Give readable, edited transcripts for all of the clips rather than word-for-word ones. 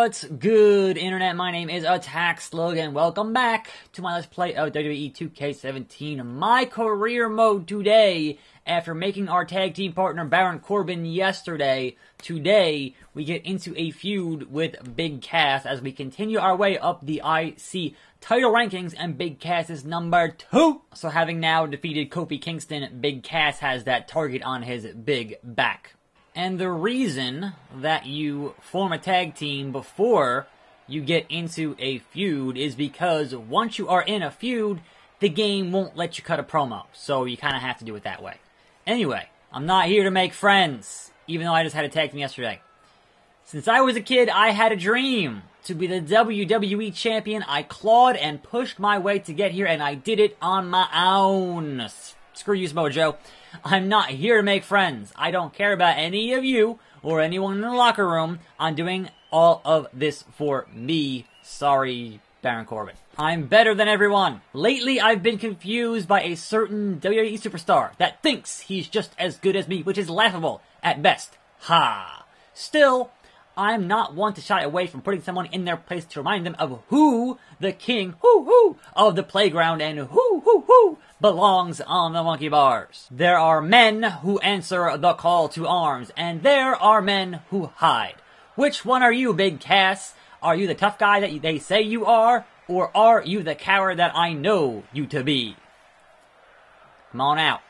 What's good, Internet? My name is AttackSlug, and welcome back to my Let's Play of WWE 2K17. My career mode today, after making our tag team partner Baron Corbin yesterday, today we get into a feud with Big Cass as we continue our way up the IC title rankings, and Big Cass is number 2. So having now defeated Kofi Kingston, Big Cass has that target on his big back. And the reason that you form a tag team before you get into a feud is because once you are in a feud, the game won't let you cut a promo. So you kind of have to do it that way. Anyway, I'm not here to make friends, even though I just had a tag team yesterday. Since I was a kid, I had a dream to be the WWE champion. I clawed and pushed my way to get here, and I did it on my own. Screw you, Smojo. I'm not here to make friends. I don't care about any of you or anyone in the locker room. I'm doing all of this for me. Sorry, Baron Corbin. I'm better than everyone. Lately, I've been confused by a certain WWE superstar that thinks he's just as good as me, which is laughable at best. Ha! Still, I'm not one to shy away from putting someone in their place to remind them of who the king, of the playground and who belongs on the monkey bars. There are men who answer the call to arms, and there are men who hide. Which one are you, Big Cass? Are you the tough guy that they say you are, or are you the coward that I know you to be? Come on out.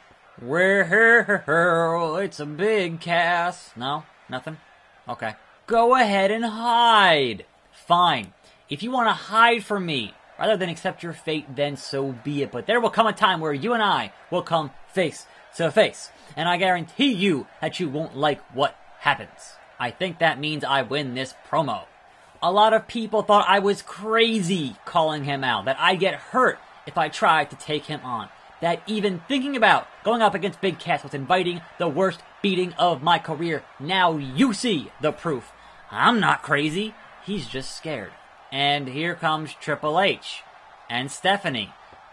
We're here, it's a Big Cass. No? Nothing? Okay. Go ahead and hide. Fine. If you want to hide from me rather than accept your fate, then so be it. But there will come a time where you and I will come face to face. And I guarantee you that you won't like what happens. I think that means I win this promo. A lot of people thought I was crazy calling him out, that I'd get hurt if I tried to take him on, that even thinking about going up against Big Cass was inviting the worst beating of my career. Now you see the proof. I'm not crazy. He's just scared. And here comes Triple H and Stephanie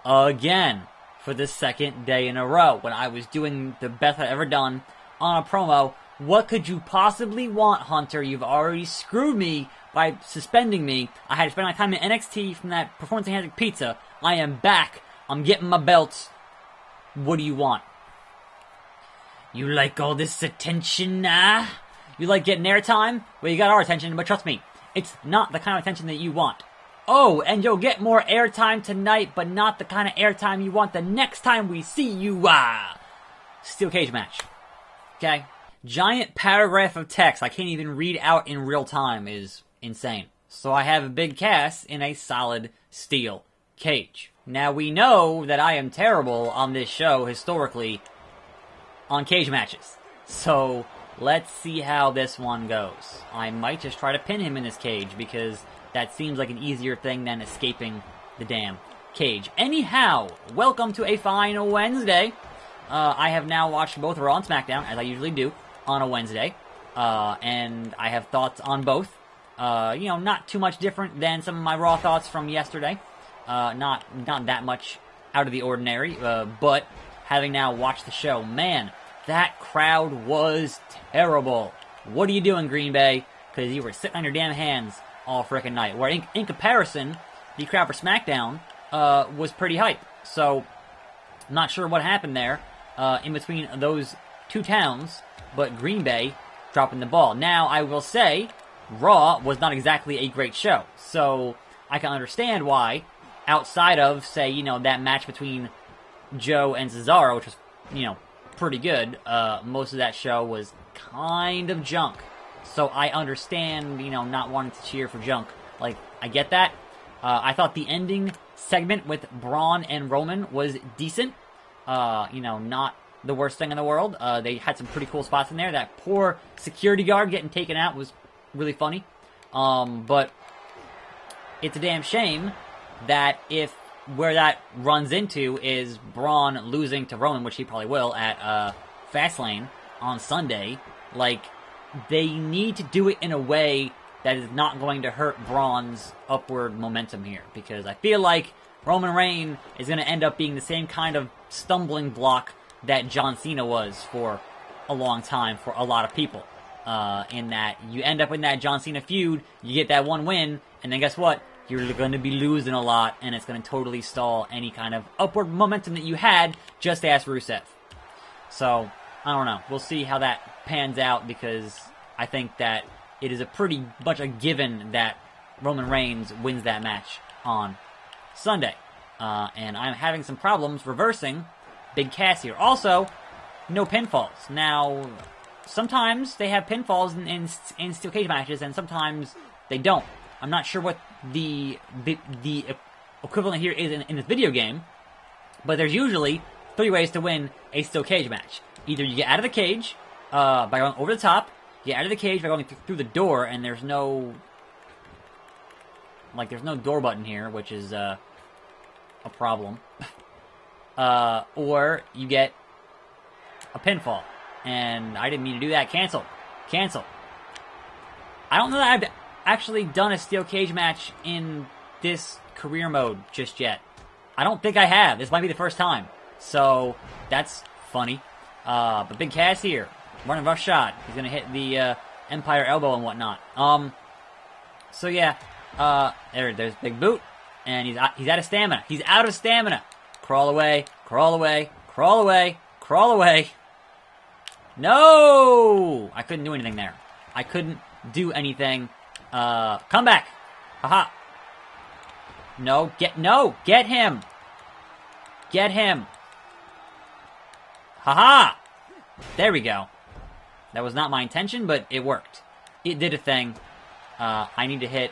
again for the second day in a row when I was doing the best I've ever done on a promo. What could you possibly want, Hunter? You've already screwed me by suspending me. I had to spend my time in NXT from that performance enhancing pizza. I am back. I'm getting my belts. What do you want? You like all this attention, ah? You like getting airtime? Well, you got our attention, but trust me, it's not the kind of attention that you want. Oh, and you'll get more airtime tonight, but not the kind of airtime you want the next time we see you, ah! Steel cage match. Okay? Giant paragraph of text I can't even read out in real time is insane. So I have a Big Cass in a solid steel cage. Now we know that I am terrible on this show historically, on cage matches. So let's see how this one goes. I might just try to pin him in this cage because that seems like an easier thing than escaping the damn cage. Anyhow, welcome to a fine Wednesday. I have now watched both Raw and SmackDown, as I usually do, on a Wednesday. And I have thoughts on both. You know, not too much different than some of my Raw thoughts from yesterday. Not that much out of the ordinary, but having now watched the show, man, that crowd was terrible. What are you doing, Green Bay? Because you were sitting on your damn hands all frickin' night. Where in comparison, the crowd for SmackDown was pretty hype. So, not sure what happened there in between those two towns, but Green Bay dropping the ball. Now, I will say, Raw was not exactly a great show. So, I can understand why, outside of, say, you know, that match between Joe and Cesaro, which was, you know, pretty good, most of that show was kind of junk. So I understand, you know, not wanting to cheer for junk. Like, I get that. I thought the ending segment with Braun and Roman was decent. You know, not the worst thing in the world. They had some pretty cool spots in there. That poor security guard getting taken out was really funny. But it's a damn shame that if where that runs into is Braun losing to Roman, which he probably will, at Fastlane on Sunday. Like, they need to do it in a way that is not going to hurt Braun's upward momentum here. Because I feel like Roman Reigns is going to end up being the same kind of stumbling block that John Cena was for a long time for a lot of people. in that you end up in that John Cena feud, you get that one win, and then guess what? You're going to be losing a lot, and it's going to totally stall any kind of upward momentum that you had. Just ask Rusev. So, I don't know. We'll see how that pans out, because I think that it is a pretty much a given that Roman Reigns wins that match on Sunday. And I'm having some problems reversing Big Cass here. Also, no pinfalls. Now, sometimes they have pinfalls in steel cage matches, and sometimes they don't. I'm not sure what the equivalent here is in this video game, but there's usually three ways to win a steel cage match. Either you get out of the cage by going over the top, you get out of the cage by going through the door, and there's no, like, there's no door button here, which is a problem. Or you get a pinfall. And I didn't mean to do that. Cancel. Cancel. I don't know that I've actually done a steel cage match in this career mode just yet. I don't think I have. This might be the first time. So, that's funny. But Big Cass here, running roughshod. He's gonna hit the Empire elbow and whatnot. So yeah, there's Big Boot, and he's out of stamina. He's out of stamina. Crawl away, crawl away, crawl away, crawl away. No, I couldn't do anything there. I couldn't do anything. Come back. Haha. No, get him. Get him. Haha! There we go. That was not my intention, but it worked. It did a thing. I need to hit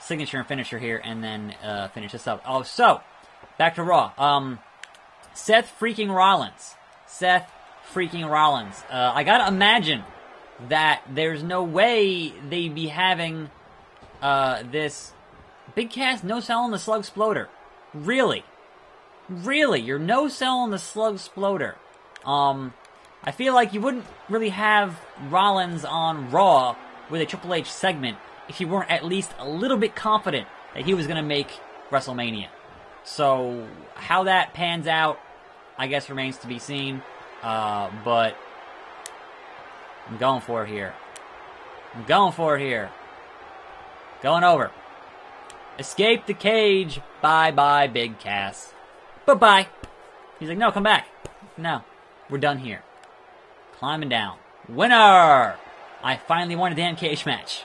signature and finisher here, and then finish this up. Oh, so, back to Raw. Seth freaking Rollins. Seth freaking Rollins. I gotta imagine that there's no way they'd be having this Big Cass no-selling the Slug Sploder. Really? Really? You're no-selling the Slug Sploder. I feel like you wouldn't really have Rollins on Raw with a Triple H segment if you weren't at least a little bit confident that he was going to make WrestleMania. So, how that pans out, I guess, remains to be seen. But I'm going for it here. I'm going for it here. Going over. Escape the cage. Bye-bye, Big Cass. Bye-bye. He's like, no, come back. No. We're done here. Climbing down. Winner! I finally won a damn cage match.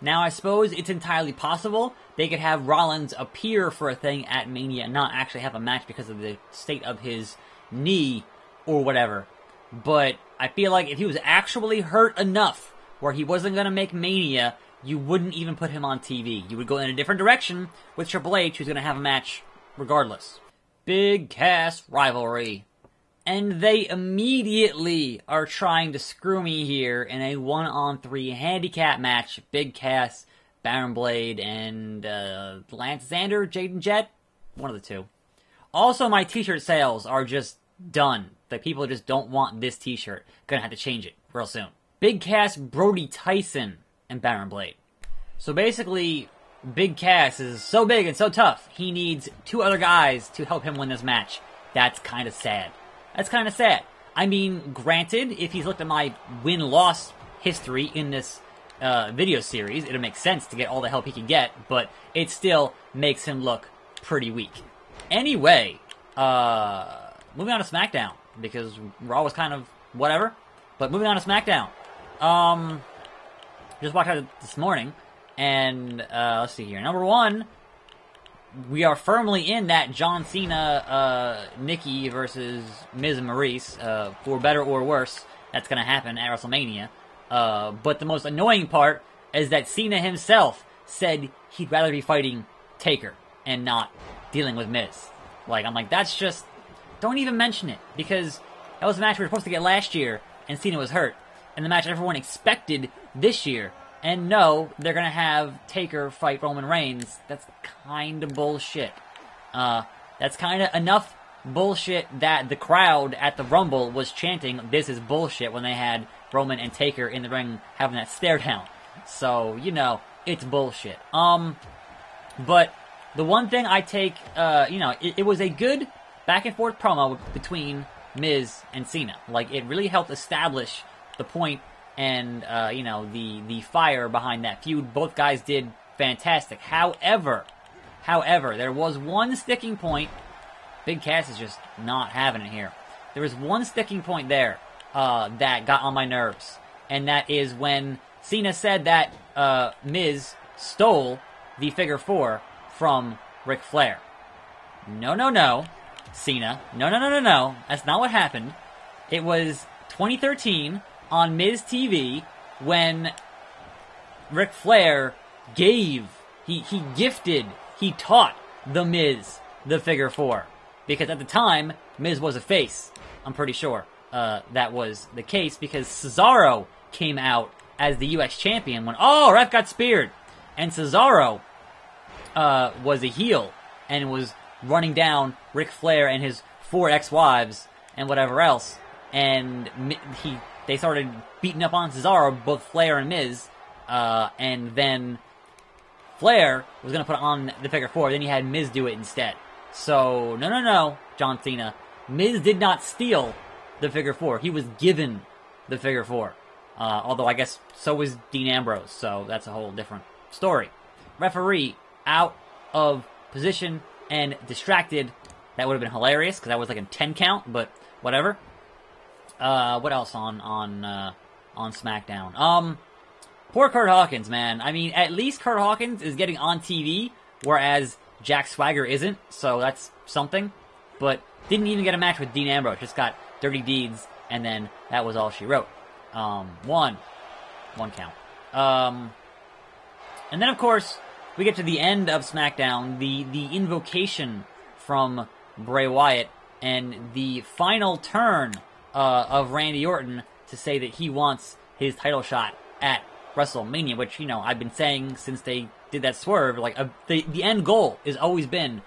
Now, I suppose it's entirely possible they could have Rollins appear for a thing at Mania and not actually have a match because of the state of his knee or whatever. But I feel like if he was actually hurt enough where he wasn't going to make Mania, you wouldn't even put him on TV. You would go in a different direction with Triple H, who's going to have a match regardless. Big Cass rivalry. And they immediately are trying to screw me here in a 1-on-3 handicap match. Big Cass, Baron Blade, and Lance Zander, Jaden Jett? One of the two. Also, my t-shirt sales are just done. The people just don't want this t-shirt. Gonna have to change it real soon. Big Cass, Brody Tyson, and Baron Blade. So basically, Big Cass is so big and so tough, he needs two other guys to help him win this match. That's kind of sad. That's kind of sad. I mean, granted, if he's looked at my win-loss history in this video series, it'll make sense to get all the help he can get, but it still makes him look pretty weak. Anyway, moving on to SmackDown, because Raw was kind of whatever, but moving on to SmackDown. Just watched out this morning, and let's see here. Number one, we are firmly in that John Cena, Nikki versus Miz and Maurice, for better or worse. That's going to happen at WrestleMania. But the most annoying part is that Cena himself said he'd rather be fighting Taker and not dealing with Miz. Like, I'm like, that's just... Don't even mention it, because that was a match we were supposed to get last year, and Cena was hurt. And the match everyone expected this year. And no, they're going to have Taker fight Roman Reigns. That's kind of bullshit. That's kind of enough bullshit that the crowd at the Rumble was chanting, "This is bullshit," when they had Roman and Taker in the ring having that stare down. So, you know, it's bullshit. But the one thing I take, you know, it was a good back-and-forth promo between Miz and Cena. Like, it really helped establish the point and you know, the fire behind that feud. Both guys did fantastic. However, there was one sticking point. Big Cass is just not having it here. There was one sticking point there that got on my nerves, and that is when Cena said that Miz stole the figure four from Ric Flair. No, no, no, Cena. No, no, no, no, no. That's not what happened. It was 2013 on Miz TV when Ric Flair gave, he gifted, he taught The Miz the figure four. Because at the time, Miz was a face. I'm pretty sure that was the case, because Cesaro came out as the U.S. champion when, oh, ref got speared. And Cesaro was a heel and was running down Ric Flair and his four ex-wives and whatever else. And they started beating up on Cesaro, both Flair and Miz. And then Flair was going to put on the figure four. Then he had Miz do it instead. So, no, no, no, John Cena. Miz did not steal the figure four. He was given the figure four. Although, I guess, so was Dean Ambrose. So, that's a whole different story. Referee out of position and distracted. That would have been hilarious, because that was like a 10 count, but whatever. What else on SmackDown? Poor Curt Hawkins, man. I mean, at least Curt Hawkins is getting on TV, whereas Jack Swagger isn't, so that's something. But didn't even get a match with Dean Ambrose. Just got Dirty Deeds, and then that was all she wrote. One count. And then, of course, we get to the end of SmackDown, the invocation from Bray Wyatt, and the final turn of Randy Orton to say that he wants his title shot at WrestleMania, which, you know, I've been saying since they did that swerve, like, the end goal has always been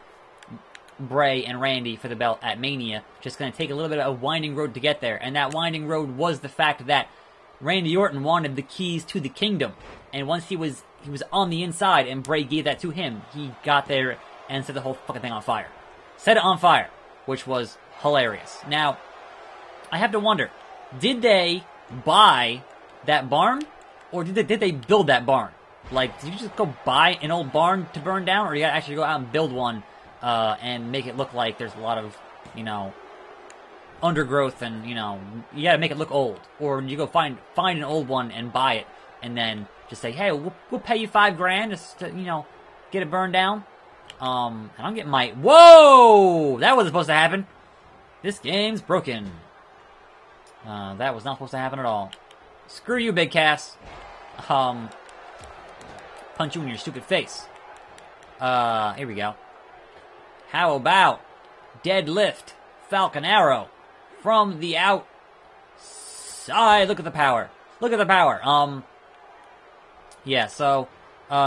Bray and Randy for the belt at Mania. Just going to take a little bit of a winding road to get there, and that winding road was the fact that Randy Orton wanted the keys to the kingdom, and once he was on the inside and Bray gave that to him, he got there and set the whole fucking thing on fire. Set it on fire, which was hilarious. Now, I have to wonder, did they buy that barn, or did they build that barn? Like, did you just go buy an old barn to burn down, or you gotta actually go out and build one and make it look like there's a lot of, you know, undergrowth, and, you know, you gotta make it look old. Or you go find an old one and buy it, and then just say, hey, we'll pay you $5 grand just to, you know, get it burned down. And I'm getting my... Whoa! That wasn't supposed to happen. This game's broken. That was not supposed to happen at all. Screw you, Big Cass. Punch you in your stupid face. Here we go. How about deadlift Falcon Arrow from the outside? Look at the power. Look at the power. Yeah, so,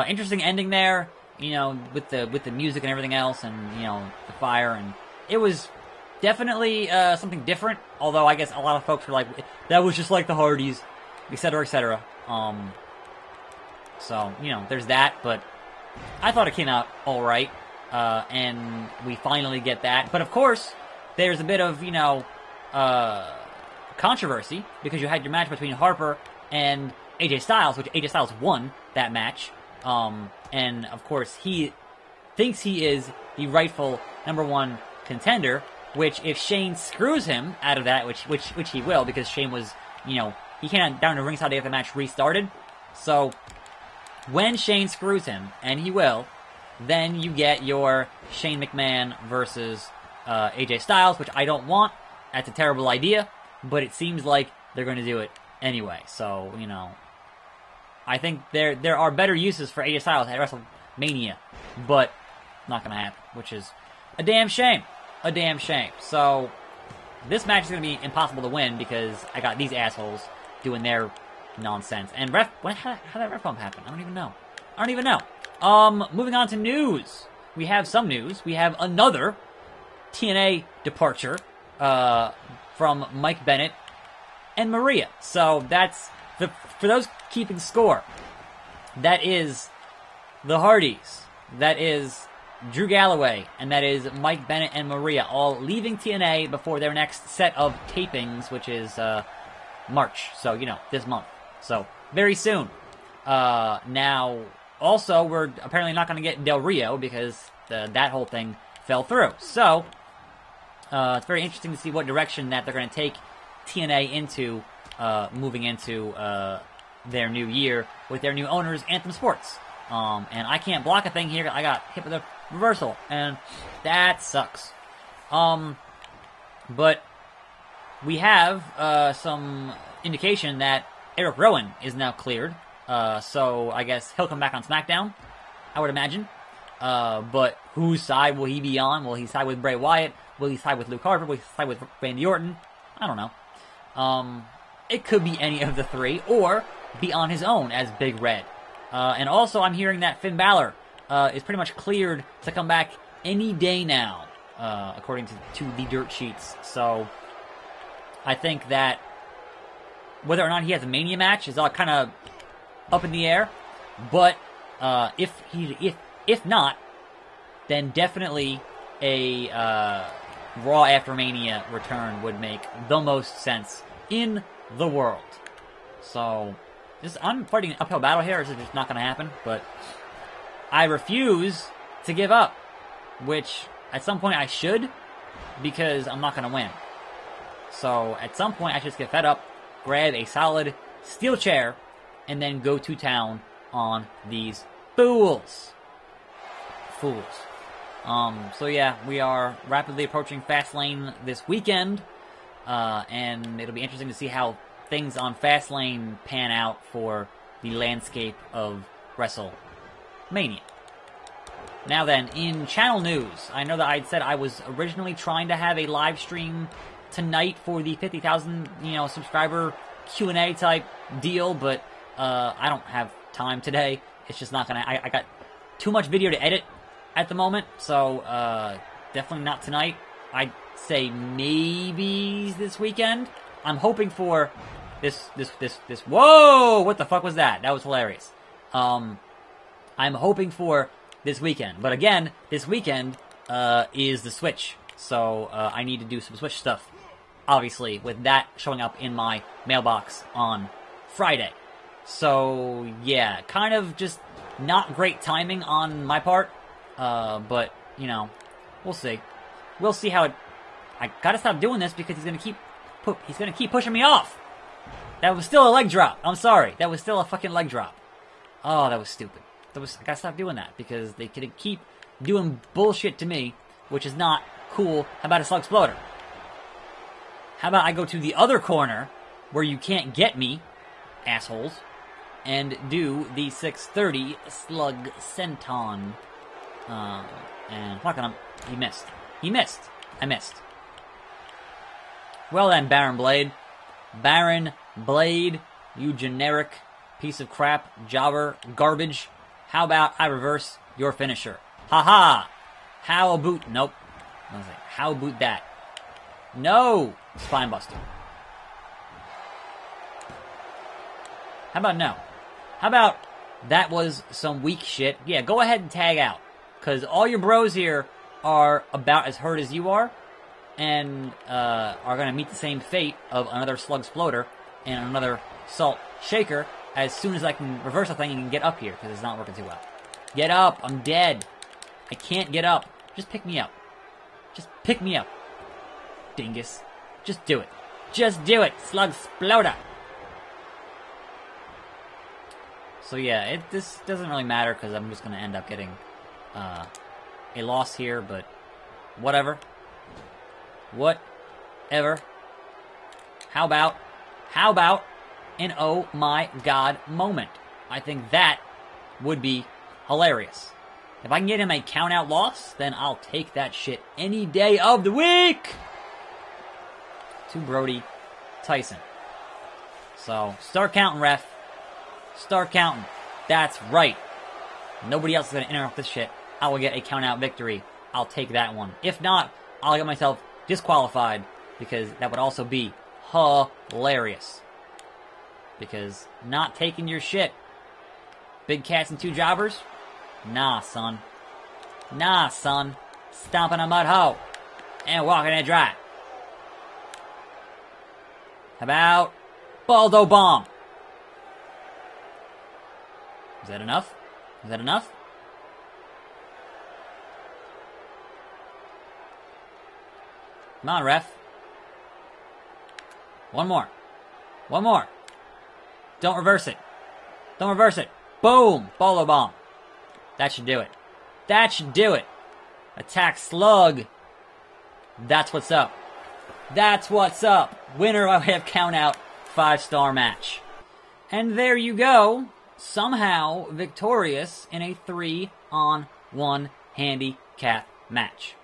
interesting ending there, you know, with the music and everything else, and, you know, the fire, and it was definitely, something different, although I guess a lot of folks were like, that was just like the Hardys, etc., etc., so, you know, there's that, but I thought it came out alright, and we finally get that, but of course, there's a bit of, you know, controversy, because you had your match between Harper and AJ Styles, which AJ Styles won that match, and of course he thinks he is the rightful #1 contender, which if Shane screws him out of that, which he will, because Shane was, you know, he came down to ringside after the match restarted, so when Shane screws him, and he will, then you get your Shane McMahon versus AJ Styles, which I don't want, that's a terrible idea, but it seems like they're going to do it anyway, so, you know, I think there are better uses for AJ Styles at WrestleMania, but not going to happen, which is a damn shame. A damn shame. So, this match is going to be impossible to win because I got these assholes doing their nonsense. And ref... How did that ref bump happen? I don't even know. I don't even know. Moving on to news. We have some news. We have another TNA departure from Mike Bennett and Maria. So, that's... For those keeping score, that is the Hardys, that is Drew Galloway, and that is Mike Bennett and Maria, all leaving TNA before their next set of tapings, which is March, so, you know, this month. So very soon. Now, also, we're apparently not going to get Del Rio because that whole thing fell through. So, it's very interesting to see what direction that they're going to take TNA into, moving into their new year with their new owners, Anthem Sports. And I can't block a thing here. I got hit with a reversal, and that sucks. But we have some indication that Eric Rowan is now cleared. So I guess he'll come back on SmackDown, I would imagine. But whose side will he be on? Will he side with Bray Wyatt? Will he side with Luke Harper? Will he side with Randy Orton? I don't know. It could be any of the three, or be on his own as Big Red. And also, I'm hearing that Finn Balor is pretty much cleared to come back any day now, according to the dirt sheets. So I think that whether or not he has a Mania match is all kind of up in the air, but if not, then definitely a Raw after Mania return would make the most sense in the world. So, I'm fighting an uphill battle here. This is just not going to happen, but I refuse to give up, which at some point I should, because I'm not going to win. So, at some point I should just get fed up, grab a solid steel chair, and then go to town on these fools. So yeah, we are rapidly approaching Fastlane this weekend, and it'll be interesting to see how things on Fastlane pan out for the landscape of WrestleMania. Now then, in channel news, I know that I'd said I was originally trying to have a live stream tonight for the 50,000, subscriber Q&A type deal, but I don't have time today. It's just not gonna... I got too much video to edit at the moment, so definitely not tonight. I'd say maybe this weekend. I'm hoping for this... Whoa! What the fuck was that? That was hilarious. I'm hoping for this weekend. But again, this weekend is the Switch, so I need to do some Switch stuff, obviously, with that showing up in my mailbox on Friday. So, yeah, kind of just not great timing on my part, but, we'll see. We'll see how it... I gotta stop doing this because he's gonna keep pushing me off! That was still a leg drop! I'm sorry, that was still a fucking leg drop. Oh, that was stupid. I gotta stop doing that because they could keep doing bullshit to me, which is not cool. How about a Slug Sploder? How about I go to the other corner where you can't get me, assholes, and do the 630 Slug Senton. And fuck him. He missed. He missed. I missed. Well then, Baron Blade. Baron Blade, you generic piece of crap, jobber, garbage. How about I reverse your finisher? Haha! How about... Nope. I was like, how about that? No! Spine Buster. How about no? How about that was some weak shit? Yeah, go ahead and tag out. Because all your bros here are about as hurt as you are. And are going to meet the same fate of another Slug Sploder and another Salt Shaker as soon as I can reverse the thing and get up here. Because it's not working too well. Get up! I'm dead! I can't get up. Just pick me up. Just pick me up. Dingus. Just do it. Just do it, Slug Sploder! So yeah, this doesn't really matter because I'm just going to end up getting a loss here, but whatever. Whatever. How about an oh my god moment? I think that would be hilarious. If I can get him a count out loss, then I'll take that shit any day of the week! To Brody Tyson. So, start counting, ref. Start counting. That's right. Nobody else is going to interrupt this shit. I will get a count-out victory. I'll take that one. If not, I'll get myself disqualified, because that would also be hilarious. Because not taking your shit. Big Cass and two jobbers? Nah, son. Nah, son. Stomping a mud hole. And walking it dry. How about Baldo Bomb? Is that enough? Is that enough? Come on, ref. One more. One more. Don't reverse it. Don't reverse it. Boom! Bolo bomb. That should do it. That should do it. Attack Slug. That's what's up. That's what's up. Winner by way of count out. 5-star match. And there you go. Somehow victorious in a 3-on-1 handicap match.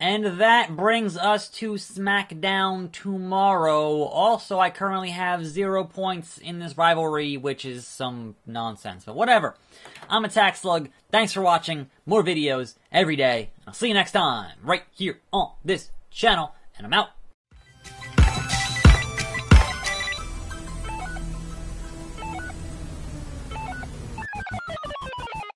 And that brings us to SmackDown tomorrow. Also, I currently have 0 points in this rivalry, which is some nonsense, but whatever. I'm AttackSlug. Thanks for watching. More videos every day. I'll see you next time right here on this channel, and I'm out.